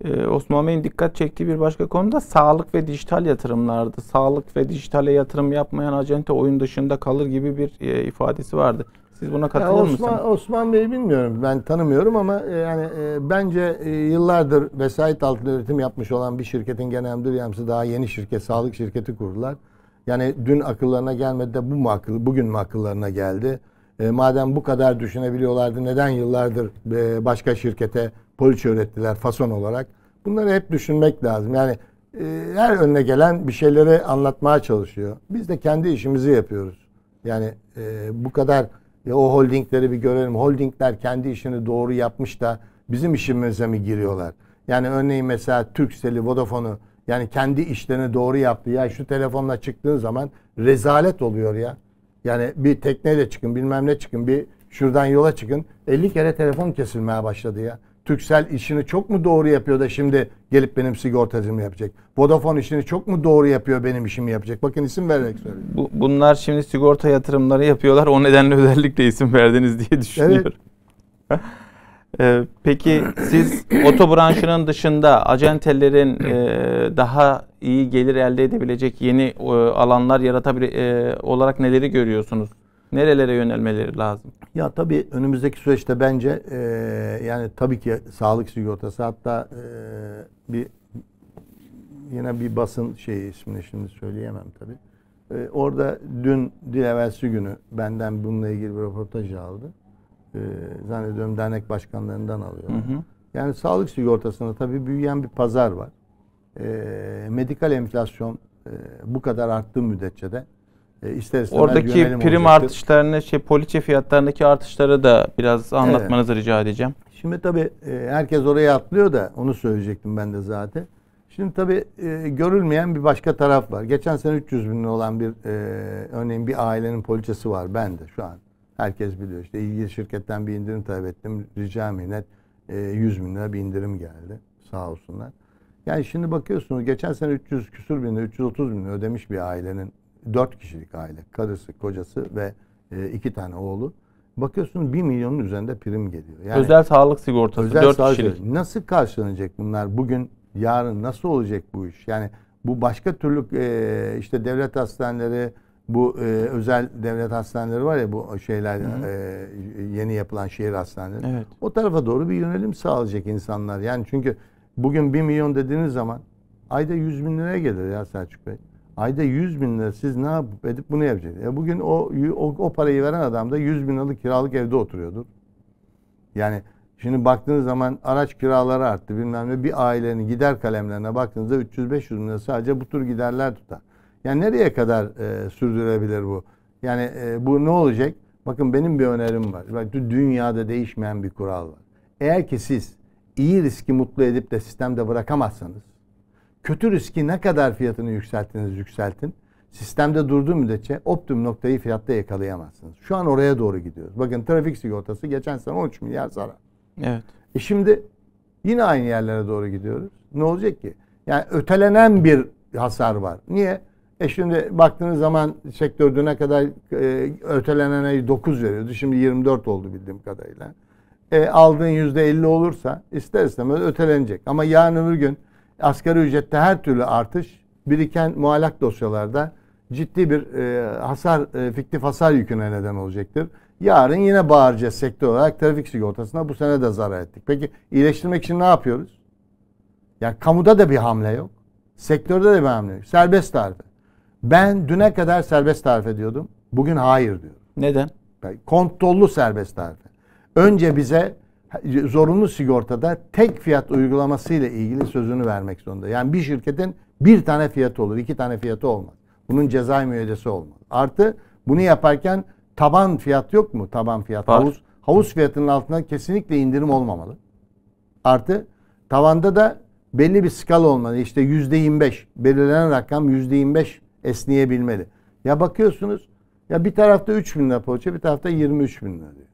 Ee, Osman Bey'in dikkat çektiği bir başka konu da sağlık ve dijital yatırımlardı. Sağlık ve dijitale yatırım yapmayan acente oyun dışında kalır gibi bir e, ifadesi vardı. Siz buna katılır yani Osman, mısınız? Osman Bey'i bilmiyorum. Ben tanımıyorum ama yani e, bence e, yıllardır vesayet altında üretim yapmış olan bir şirketin genel müdür yardımcısı daha yeni şirket, sağlık şirketi kurdular. Yani dün akıllarına gelmedi de bu mu akıl, bugün mü akıllarına geldi? E, madem bu kadar düşünebiliyorlardı neden yıllardır e, başka şirkete poliçe öğrettiler fason olarak? Bunları hep düşünmek lazım. Yani e, her önüne gelen bir şeyleri anlatmaya çalışıyor. Biz de kendi işimizi yapıyoruz. Yani e, bu kadar e, o holdingleri bir görelim. Holdingler kendi işini doğru yapmış da bizim işimize mi giriyorlar? Yani örneğin mesela Turkcell'i, Vodafone'u yani kendi işlerini doğru yaptı. Ya şu telefonla çıktığın zaman rezalet oluyor ya. Yani bir tekneyle çıkın, bilmem ne çıkın, bir şuradan yola çıkın. elli kere telefon kesilmeye başladı ya. Turkcell işini çok mu doğru yapıyor da şimdi gelip benim sigortacımı yapacak? Vodafone işini çok mu doğru yapıyor benim işimi yapacak? Bakın isim vererek söylüyorum. Bu, bunlar şimdi sigorta yatırımları yapıyorlar. O nedenle özellikle isim verdiniz diye düşünüyorum. Evet. ee, peki siz oto branşının dışında acentelerin e, daha iyi gelir elde edebilecek yeni e, alanlar yaratabilir e, olarak neleri görüyorsunuz? Nerelere yönelmeleri lazım? Ya tabii önümüzdeki süreçte bence e, yani tabii ki sağlık sigortası, hatta e, bir yine bir basın şeyi, ismini şimdi söyleyemem tabii. E, orada dün dil evvelsi günü benden bununla ilgili bir röportaj aldı. E, zannediyorum dernek başkanlarından alıyor. Hı hı. Yani sağlık sigortasında tabii büyüyen bir pazar var. E, medikal enflasyon e, bu kadar arttığı müddetçe de İster oradaki prim olacaktır. Artışlarını, şey, poliçe fiyatlarındaki artışları da biraz anlatmanızı evet. rica edeceğim. Şimdi tabii herkes oraya atlıyor da onu söyleyecektim ben de zaten. Şimdi tabii görülmeyen bir başka taraf var. Geçen sene üç yüz bin lira olan bir örneğin bir ailenin poliçesi var bende şu an. Herkes biliyor. İşte ilgili şirketten bir indirim talep ettim. Rica minnet yüz bin lira bir indirim geldi. Sağ olsunlar. Yani şimdi bakıyorsunuz geçen sene üç yüz küsür bin lira, üç yüz otuz bin lira ödemiş bir ailenin. Dört kişilik aile. Karısı, kocası ve iki tane oğlu. Bakıyorsunuz bir milyonun üzerinde prim geliyor. Yani özel sağlık sigortası. Özel dört sağlık kişilik. Nasıl karşılanacak bunlar? Bugün, yarın nasıl olacak bu iş? Yani bu başka türlü e, işte devlet hastaneleri, bu e, özel devlet hastaneleri var ya, bu şeyler, hı hı. E, yeni yapılan şehir hastaneleri. Evet. O tarafa doğru bir yönelim sağlayacak insanlar. Yani çünkü bugün bir milyon dediğiniz zaman ayda yüz bin liraya gelir ya Selçuk Bey. Ayda yüz bin lira siz ne yapıp edip bunu yapacaksınız? E bugün o, o o parayı veren adam da yüz bin liralık kiralık evde oturuyordur. Yani şimdi baktığınız zaman araç kiraları arttı bilmem ne. Bir ailenin gider kalemlerine baktığınızda üç yüz beş yüz bin lira sadece bu tür giderler tutar. Yani nereye kadar e, sürdürebilir bu? Yani e, bu ne olacak? Bakın benim bir önerim var. Bak, dünyada değişmeyen bir kural var. Eğer ki siz iyi riski mutlu edip de sistemde bırakamazsanız, kötü riski ne kadar fiyatını yükselttiniz yükseltin, sistemde durduğu müddetçe optimum noktayı fiyatta yakalayamazsınız. Şu an oraya doğru gidiyoruz. Bakın trafik sigortası geçen sene on üç milyar zarar. Evet. E şimdi yine aynı yerlere doğru gidiyoruz. Ne olacak ki? Yani ötelenen bir hasar var. Niye? E şimdi baktığınız zaman sektör düne kadar e, ötelenene dokuz veriyordu. Şimdi yirmi dört oldu bildiğim kadarıyla. E, aldığın yüzde elli olursa ister istemez ötelenecek. Ama yarın öbür gün asgari ücrette her türlü artış, biriken muallak dosyalarda ciddi bir e, hasar, e, fiktif hasar yüküne neden olacaktır. Yarın yine bağıracağız sektör olarak trafik sigortasına, bu sene de zarar ettik. Peki iyileştirmek için ne yapıyoruz? Yani kamuda da bir hamle yok. Sektörde de bir hamle yok. Serbest tarife. Ben düne kadar serbest tarife diyordum. Bugün hayır diyorum. Neden? Yani kontrollü serbest tarife. Önce bize zorunlu sigortada tek fiyat uygulamasıyla ilgili sözünü vermek zorunda. Yani bir şirketin bir tane fiyatı olur, iki tane fiyatı olmaz. Bunun cezai müeyyidesi olmaz. Artı bunu yaparken taban fiyat yok mu? Taban fiyat. Var. Havuz, havuz fiyatının altına kesinlikle indirim olmamalı. Artı tavanda da belli bir skala olmalı. İşte yüzde yirmi beş belirlenen rakam yüzde yirmi beş esneyebilmeli. Ya bakıyorsunuz ya bir tarafta üç bin lira poliçe, bir tarafta yirmi üç bin lira diyor.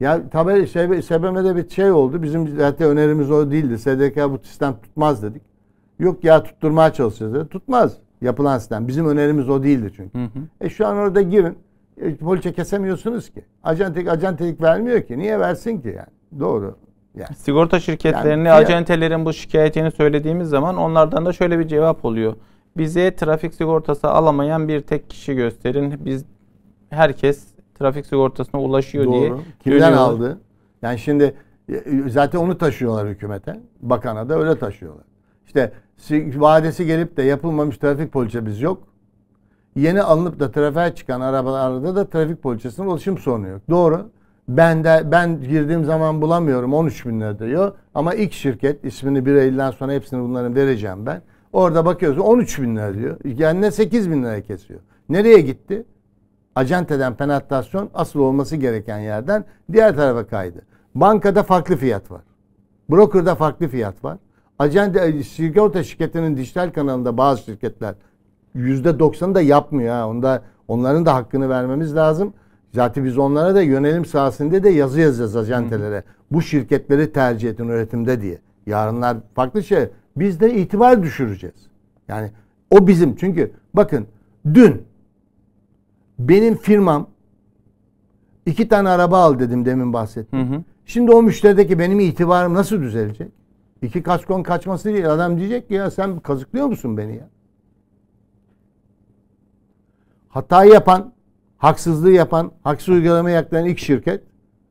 Ya tabii S B M'de bir şey oldu. Bizim zaten önerimiz o değildi. S E D D K bu sistem tutmaz dedik. Yok ya tutturmaya çalışacağız dedi. Tutmaz yapılan sistem. Bizim önerimiz o değildi çünkü. Hı hı. E şu an orada girin. E, poliçe kesemiyorsunuz ki. Acentelik acentelik vermiyor ki. Niye versin ki yani? Doğru. Yani. Sigorta şirketlerini, yani, acentelerin bu şikayetini söylediğimiz zaman onlardan da şöyle bir cevap oluyor. Bize trafik sigortası alamayan bir tek kişi gösterin. Biz herkes trafik sigortasına ulaşıyor Doğru. diye. Kimden dönüyorlar? Aldı? Yani şimdi zaten onu taşıyorlar hükümete. Bakana da öyle taşıyorlar. İşte vadesi gelip de yapılmamış trafik poliçemiz yok. Yeni alınıp da trafiğe çıkan arabalarda da trafik poliçesinin ulaşım sorunu yok. Doğru. Ben de ben girdiğim zaman bulamıyorum, on üç bin lira diyor. Ama ilk şirket, ismini bir Eylül'den sonra hepsini bunların vereceğim ben. Orada bakıyoruz on üç bin lira diyor. Yani ne sekiz bin liraya kesiyor. Nereye gitti? Acenteden penaltasyon asıl olması gereken yerden diğer tarafa kaydı. Bankada farklı fiyat var. Broker'da farklı fiyat var. Acente sigorta şirketinin dijital kanalında bazı şirketler yüzde doksanı da yapmıyor. Ha. Onda, onların da hakkını vermemiz lazım. Zaten biz onlara da yönelim sahasında da yazı yazacağız acentelere. Hı. Bu şirketleri tercih edin üretimde diye. Yarınlar farklı şey. Biz de itibar düşüreceğiz. Yani o bizim. Çünkü bakın dün benim firmam iki tane araba al dedim, demin bahsettim. Hı hı. Şimdi o müşterideki benim itibarım nasıl düzelecek? İki kaskon kaçması değil. Adam diyecek ki ya sen kazıklıyor musun beni ya? Hatayı yapan, haksızlığı yapan, haksız uygulamaya yaklaşan ilk şirket.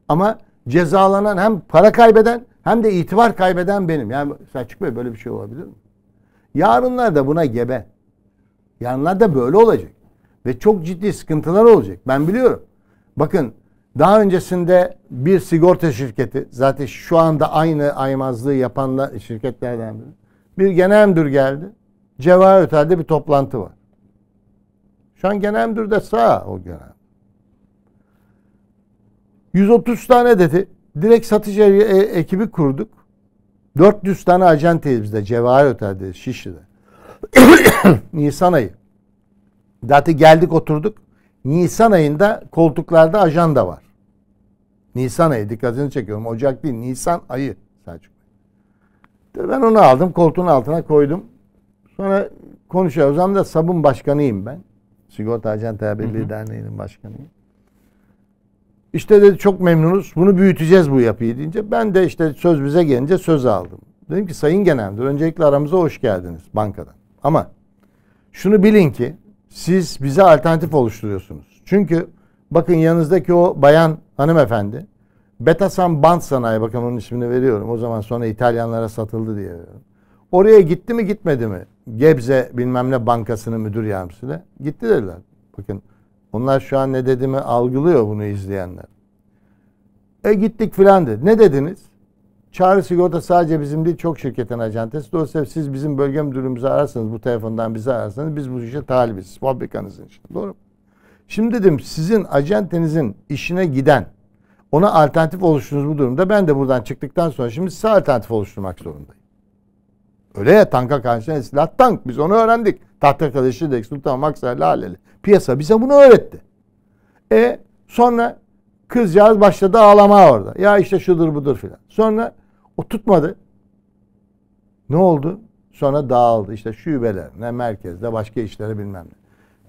Ama cezalanan hem para kaybeden hem de itibar kaybeden benim. Yani Selçuk Bey, böyle bir şey olabilir mi? Yarınlar da buna gebe. Yarınlar da böyle olacak. Ve çok ciddi sıkıntılar olacak. Ben biliyorum. Bakın daha öncesinde bir sigorta şirketi, zaten şu anda aynı aymazlığı yapan şirketlerden biri. Bir genel müdür geldi. Cevahir Otel'de bir toplantı var. Şu an genel müdür de sağ o genel. yüz otuz tane dedi. Direkt satış e e ekibi kurduk. dört yüz tane acenteyiz bizde. Cevahir Otel'de, Şişli'de. Nisan ayı. Zaten geldik oturduk. Nisan ayında koltuklarda ajanda var. Nisan ayı. Dikkatini çekiyorum. Ocak değil. Nisan ayı. Selçuk. Ben onu aldım. Koltuğun altına koydum. Sonra konuşuyoruz. O zaman da sabun başkanıyım ben. Sigorta Acentaya Birliği Derneği'nin başkanıyım. İşte dedi çok memnunuz. Bunu büyüteceğiz bu yapıyı deyince. Ben de işte söz bize gelince söz aldım. Dedim ki Sayın Genel Müdür, öncelikle aramıza hoş geldiniz bankadan. Ama şunu bilin ki siz bize alternatif oluşturuyorsunuz. Çünkü bakın yanınızdaki o bayan hanımefendi, Betasan Band Sanayi, bakın onun ismini veriyorum. O zaman sonra İtalyanlara satıldı diye veriyorum. Oraya gitti mi gitmedi mi? Gebze bilmem ne bankasının müdür yardımcısıyla gitti dediler. Bakın onlar şu an ne dediğimi algılıyor bunu izleyenler. E gittik filan dedi. Ne dediniz? Çağrı Sigorta sadece bizim değil, çok şirketin acentesi. Dolayısıyla siz bizim bölge müdürümüzü ararsanız, bu telefondan bizi ararsanız biz bu işe talibiz. Fabrikanızın işi. Doğru mu? Şimdi dedim sizin acentenizin işine giden, ona alternatif oluşturduğunuz bu durumda ben de buradan çıktıktan sonra şimdi size alternatif oluşturmak zorundayım. Öyle ya, tanka karşı silah tank. Biz onu öğrendik. Tahtakaleşli, Deks, Sultan, Maksar, Laleli. Piyasa bize bunu öğretti. E sonra kızcağız başladı ağlama orada. Ya işte şudur budur filan. Sonra o tutmadı. Ne oldu? Sonra dağıldı. İşte şubelerine, merkezde, başka işlere bilmem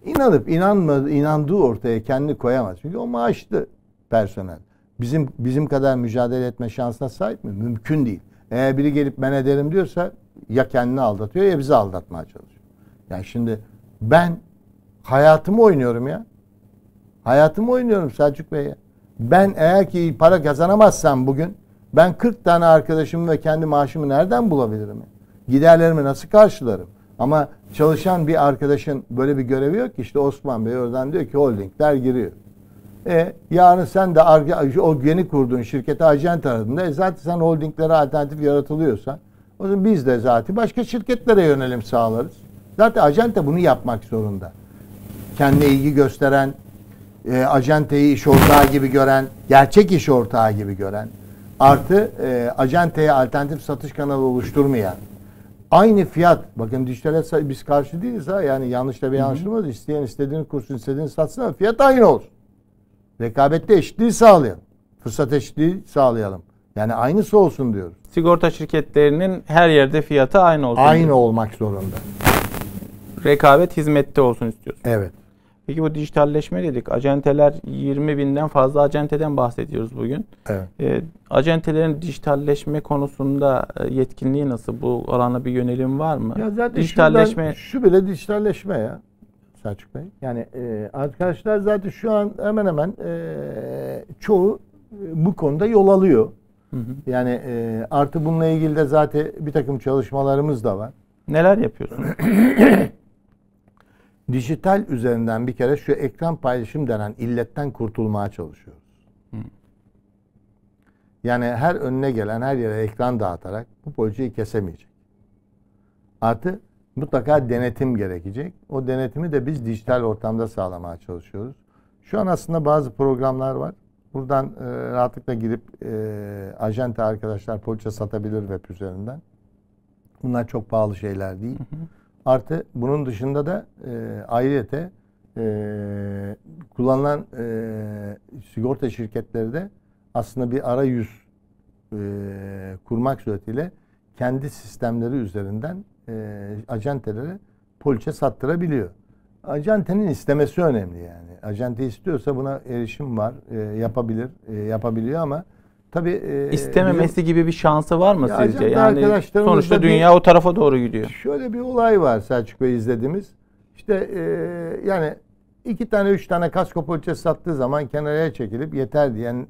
ne. İnanıp inanmadı, inandığı ortaya kendini koyamaz. Çünkü o maaşlı personel. Bizim bizim kadar mücadele etme şansına sahip mi? Mümkün değil. Eğer biri gelip ben ederim diyorsa ya kendini aldatıyor ya bizi aldatmaya çalışıyor. Yani şimdi ben hayatımı oynuyorum ya. Hayatımı oynuyorum Selçuk Bey ya. Ben eğer ki para kazanamazsam bugün ben kırk tane arkadaşımı ve kendi maaşımı nereden bulabilirim? Ya? Giderlerimi nasıl karşılarım? Ama çalışan bir arkadaşın böyle bir görevi yok ki. İşte Osman Bey oradan diyor ki holdingler giriyor. E yarın sen de o yeni kurduğun şirkete ajant aradığında e zaten sen holdinglere alternatif yaratılıyorsa o zaman biz de zaten başka şirketlere yönelim sağlarız. Zaten acente bunu yapmak zorunda. Kendine ilgi gösteren, e, acenteyi iş ortağı gibi gören, gerçek iş ortağı gibi gören, artı e, acenteye alternatif satış kanalı oluşturmayan, aynı fiyat, bakın dijitale biz karşı değiliz ha, yani yanlış da bir yanlışılmaz. İsteyen istediğini kursun, istediğini satsın ama fiyat aynı olsun. Rekabette eşitliği sağlayalım. Fırsat eşitliği sağlayalım. Yani aynısı olsun diyoruz. Sigorta şirketlerinin her yerde fiyatı aynı olsun. Aynı diyor. Olmak zorunda. Rekabet hizmette olsun istiyoruz. Evet. Peki bu dijitalleşme dedik. Acenteler, yirmi binden fazla acenteden bahsediyoruz bugün. Evet. E, acentelerin dijitalleşme konusunda yetkinliği nasıl? Bu alana bir yönelim var mı? Ya zaten dijitalleşme... Şundan, şu bile dijitalleşme ya. Selçuk Bey. Yani e, arkadaşlar zaten şu an hemen hemen e, çoğu e, bu konuda yol alıyor. Hı hı. Yani e, artı bununla ilgili de zaten bir takım çalışmalarımız da var. Neler yapıyorsunuz? Dijital üzerinden bir kere şu ekran paylaşım denen illetten kurtulmaya çalışıyoruz. Hı. Yani her önüne gelen her yere ekran dağıtarak bu projeyi kesemeyecek. Artı mutlaka denetim gerekecek. O denetimi de biz dijital ortamda sağlamaya çalışıyoruz. Şu an aslında bazı programlar var. Buradan e, rahatlıkla girip e, ajanta arkadaşlar poliçe satabilir web üzerinden. Bunlar çok pahalı şeyler değil. Hı hı. Artı bunun dışında da e, ayrıca e, kullanılan e, sigorta şirketleri de aslında bir arayüz e, kurmak suretiyle kendi sistemleri üzerinden e, acentelere poliçe sattırabiliyor. Acentenin istemesi önemli yani. Acente istiyorsa buna erişim var, e, yapabilir, e, yapabiliyor ama tabii e, istememesi bizim, gibi bir şansı var mı ya sizce? Yani sonuçta dünya bir, o tarafa doğru gidiyor. Şöyle bir olay var Selçuk Bey izlediğimiz. İşte e, yani iki tane üç tane kasko poliçesi sattığı zaman kenara çekilip yeter diyen e,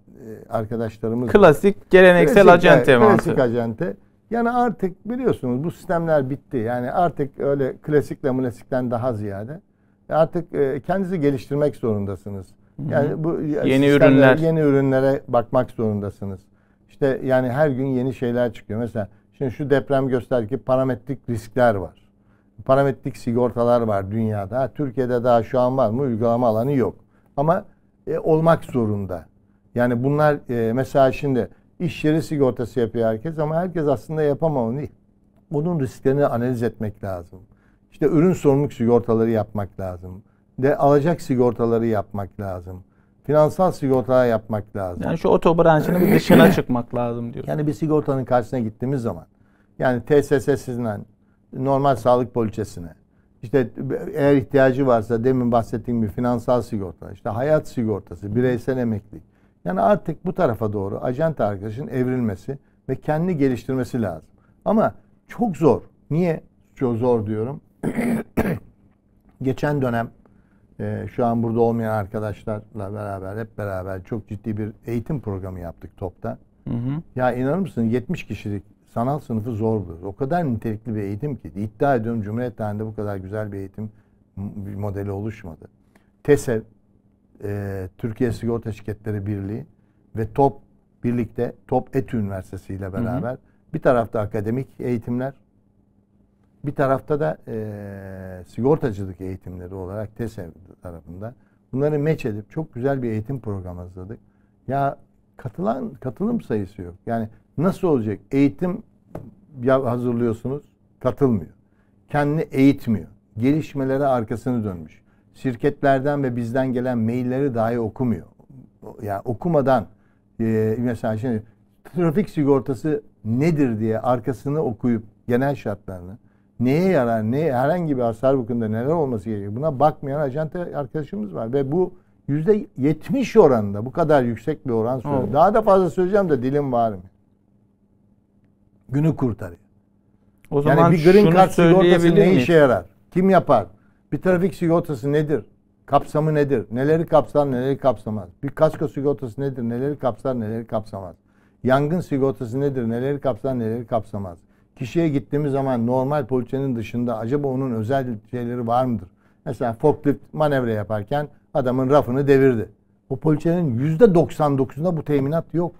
arkadaşlarımız. Klasik var. Geleneksel klasik, acente mantığı. Klasik acente. Yani artık biliyorsunuz bu sistemler bitti. Yani artık öyle klasikle mulasikten daha ziyade artık e, kendinizi geliştirmek zorundasınız. Yani bu yeni ürünler, yeni ürünlere bakmak zorundasınız. İşte yani her gün yeni şeyler çıkıyor. Mesela şimdi şu deprem gösterdi ki parametrik riskler var. Parametrik sigortalar var dünyada. Türkiye'de daha şu an var mı? Uygulama alanı yok. Ama e, olmak zorunda. Yani bunlar e, mesela şimdi iş yeri sigortası yapıyor herkes ama herkes aslında yapamam. Bunun risklerini analiz etmek lazım. İşte ürün sorumluluk sigortaları yapmak lazım. De alacak sigortaları yapmak lazım. Finansal sigortalar yapmak lazım. Yani şu oto branşının bir dışına çıkmak lazım diyor. Yani bir sigortanın karşısına gittiğimiz zaman yani T S S'sinden normal sağlık poliçesine işte eğer ihtiyacı varsa demin bahsettiğim bir finansal sigorta, işte hayat sigortası, bireysel emeklilik. Yani artık bu tarafa doğru acenta arkadaşın evrilmesi ve kendini geliştirmesi lazım. Ama çok zor. Niye çok zor diyorum? Geçen dönem Ee, şu an burada olmayan arkadaşlarla beraber hep beraber çok ciddi bir eğitim programı yaptık TOBB'da. Hı hı. Ya inanır mısın yetmiş kişilik sanal sınıfı zor bu. O kadar nitelikli bir eğitim ki. İddia ediyorum Cumhuriyet tarihinde bu kadar güzel bir eğitim modeli oluşmadı. TESE, e, Türkiye Sigorta Şirketleri Birliği ve TOBB birlikte TOBB ETÜ Üniversitesi ile beraber hı hı. bir tarafta akademik eğitimler, bir tarafta da e, sigortacılık eğitimleri olarak TESEV tarafında bunları meç edip çok güzel bir eğitim programı hazırladık. Ya katılan katılım sayısı yok. Yani nasıl olacak? Eğitim hazırlıyorsunuz, katılmıyor. Kendini eğitmiyor. Gelişmelere arkasını dönmüş. Şirketlerden ve bizden gelen mailleri dahi okumuyor. Yani okumadan e, mesela şimdi trafik sigortası nedir diye arkasını okuyup genel şartlarını neye yarar, neye, herhangi bir hasar bakımında neler olması gerekiyor? Buna bakmayan acente arkadaşımız var. Ve bu yüzde yetmiş oranında bu kadar yüksek bir oran söylüyor. Daha da fazla söyleyeceğim de dilim var mı? Günü kurtarıyor. O yani zaman bir green card sigortası ne işe yarar? Kim yapar? Bir trafik sigortası nedir? Kapsamı nedir? Neleri kapsar, neleri kapsamaz? Bir kasko sigortası nedir? Neleri kapsar, neleri kapsamaz? Yangın sigortası nedir? Neleri kapsar, neleri kapsamaz? Kişiye gittiğimiz zaman normal poliçenin dışında acaba onun özel şeyleri var mıdır? Mesela forklift manevra yaparken adamın rafını devirdi. O poliçenin yüzde doksan dokuzunda bu teminat yok.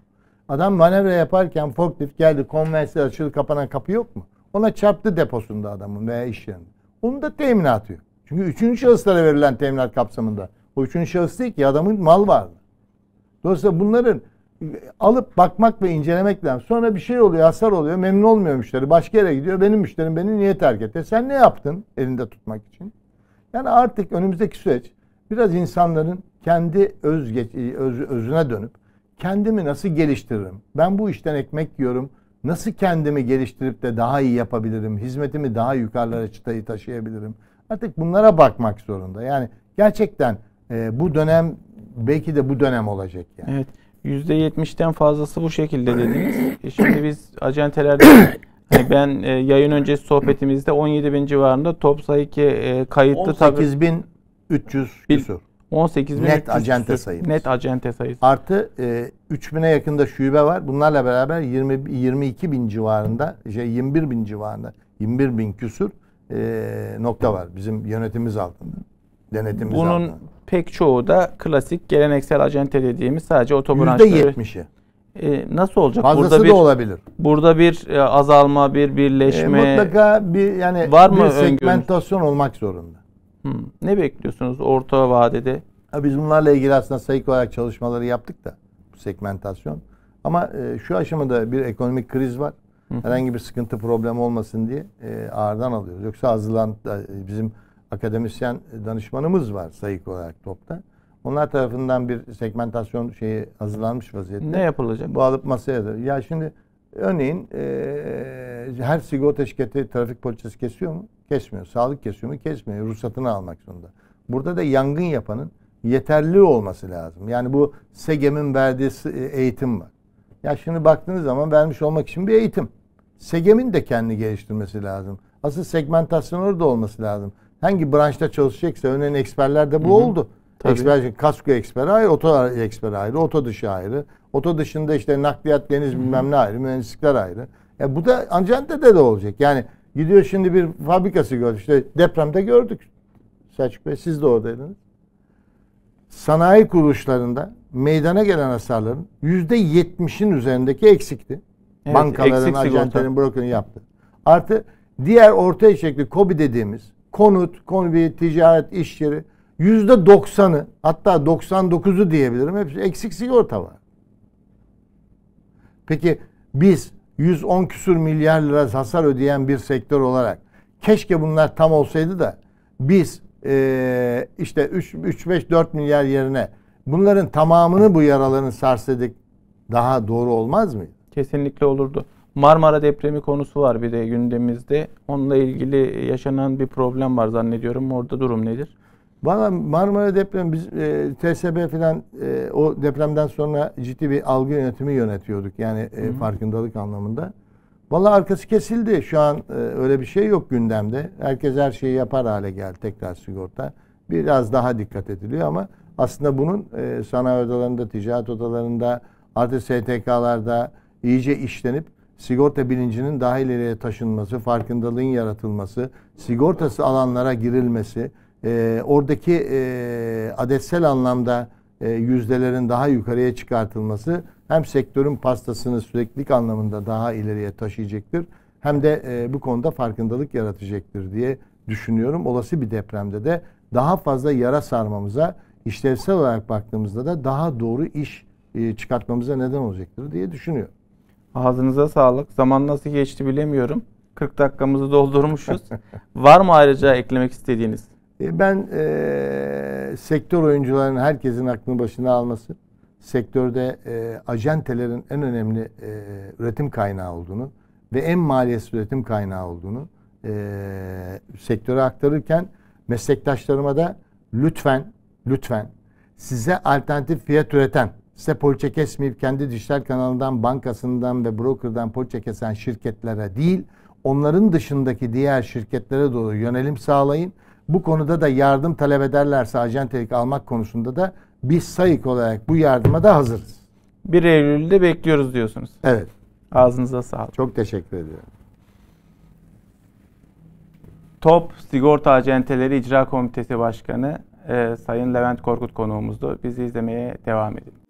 Adam manevra yaparken forklift geldi, konversiyon açılı kapanan kapı yok mu? Ona çarptı deposunda adamın veya iş yerinde. Onun da teminatı yok. Çünkü üçüncü şahıslara verilen teminat kapsamında. O üçüncü şahıs değil ki adamın mal vardı. Dolayısıyla bunların alıp bakmak ve incelemek lazım. Sonra bir şey oluyor, hasar oluyor, memnun olmuyor müşteri. Başka yere gidiyor. Benim müşterim beni niye terk etti? Sen ne yaptın elinde tutmak için? Yani artık önümüzdeki süreç biraz insanların kendi özgeç, öz, özüne dönüp kendimi nasıl geliştiririm? Ben bu işten ekmek yiyorum. Nasıl kendimi geliştirip de daha iyi yapabilirim? Hizmetimi daha yukarılara çıtayı taşıyabilirim? Artık bunlara bakmak zorunda. Yani gerçekten e, bu dönem belki de bu dönem olacak yani. Evet. yüzde yetmişten fazlası bu şekilde dediniz. E şimdi biz acentelerde hani ben e, yayın öncesi sohbetimizde on yedi bin civarında TOBB Sayık'e kayıtlı on sekiz bin üç yüz küsur. on sekiz bin net acente sayımız. Net acente sayısı. Artı e, üç bine yakında şube var. Bunlarla beraber yirmi, yirmi iki bin civarında, şey yirmi bir bin civarında, yirmi bir bin küsur e, nokta var bizim yönetimimiz altında. Denetimimiz Bunun altında. Pek çoğu da klasik geleneksel acente dediğimiz sadece otobranşları. yüzde yetmişi. E, nasıl olacak? Fazlası burada bir, da olabilir. Burada bir e, azalma, bir birleşme. E, mutlaka bir yani var mı bir segmentasyon öngörünüz? Olmak zorunda. Hmm. Ne bekliyorsunuz orta vadede? Ha, biz bunlarla ilgili aslında sayık olarak çalışmaları yaptık da segmentasyon. Ama e, şu aşamada bir ekonomik kriz var. Hı. Herhangi bir sıkıntı problemi olmasın diye e, ağırdan alıyoruz. Yoksa hazırlan bizim akademisyen danışmanımız var sayık olarak topta. Onlar tarafından bir segmentasyon şeyi hazırlanmış vaziyette. Ne yapılacak? Bu alıp masaya da. Ya şimdi örneğin e, her sigorta şirketi trafik polisesi kesiyor mu? Kesmiyor. Sağlık kesiyor mu? Kesmiyor. Ruhsatını almak zorunda. Burada da yangın yapanın yeterli olması lazım. Yani bu SEGEM'in verdiği eğitim var. Ya şimdi baktığınız zaman vermiş olmak için bir eğitim. SEGEM'in de kendini geliştirmesi lazım. Asıl segmentasyon orada olması lazım. Hangi branşta çalışacaksa önemli eksperler de bu, hı hı, oldu. Eksper, kasko eksperi ayrı, oto eksperi ayrı, oto dışı ayrı. Oto dışında işte nakliyat, deniz, hı hı, bilmem ne ayrı, mühendislikler ayrı. Ya bu da acentede de olacak. Yani gidiyor şimdi bir fabrikası gördük. İşte depremde gördük. Selçuk Bey siz de oradaydınız. Sanayi kuruluşlarında meydana gelen hasarların yüzde yetmişin üzerindeki eksikti. Evet, bankaların, eksik acentelerin, brokerin yaptı. Artı diğer orta ölçekli KOBİ dediğimiz konut, konut, ticaret, iş yeri yüzde doksanı hatta doksan dokuzu diyebilirim. Hepsi eksik sigorta var. Peki biz yüz on küsur milyar lira hasar ödeyen bir sektör olarak keşke bunlar tam olsaydı da biz e, işte üç beş dört milyar yerine bunların tamamını bu yaraların sarsaydık daha doğru olmaz mıydı? Kesinlikle olurdu. Marmara depremi konusu var bir de gündemimizde. Onunla ilgili yaşanan bir problem var zannediyorum. Orada durum nedir? Valla Marmara depremi biz e, T S B falan e, o depremden sonra ciddi bir algı yönetimi yönetiyorduk. Yani e, farkındalık anlamında. Valla arkası kesildi. Şu an e, öyle bir şey yok gündemde. Herkes her şeyi yapar hale geldi tekrar sigorta. Biraz daha dikkat ediliyor ama aslında bunun e, sanayi odalarında, ticaret odalarında, artı S T K'larda iyice işlenip sigorta bilincinin daha ileriye taşınması, farkındalığın yaratılması, sigortası alanlara girilmesi, E, oradaki e, adetsel anlamda e, yüzdelerin daha yukarıya çıkartılması hem sektörün pastasını süreklilik anlamında daha ileriye taşıyacaktır hem de e, bu konuda farkındalık yaratacaktır diye düşünüyorum. Olası bir depremde de daha fazla yara sarmamıza, işlevsel olarak baktığımızda da daha doğru iş e, çıkartmamıza neden olacaktır diye düşünüyorum. Ağzınıza sağlık. Zaman nasıl geçti bilemiyorum. kırk dakikamızı doldurmuşuz. Var mı ayrıca eklemek istediğiniz? Ben e, sektör oyuncularının herkesin aklını başına alması, sektörde e, acentelerin en önemli e, üretim kaynağı olduğunu ve en maliyetli üretim kaynağı olduğunu e, sektöre aktarırken meslektaşlarıma da lütfen, lütfen size alternatif fiyat üreten, size poliçe kesmeyip kendi dijital kanalından, bankasından ve broker'dan poliçe kesen şirketlere değil, onların dışındaki diğer şirketlere doğru yönelim sağlayın. Bu konuda da yardım talep ederlerse acentelik almak konusunda da biz sayık olarak bu yardıma da hazırız. bir Eylül'de bekliyoruz diyorsunuz. Evet. Ağzınıza sağlık. Çok teşekkür ediyorum. T O B B Sigorta Acenteleri İcra Komitesi Başkanı e, Sayın Levent Korkut konuğumuzdu. Bizi izlemeye devam edin.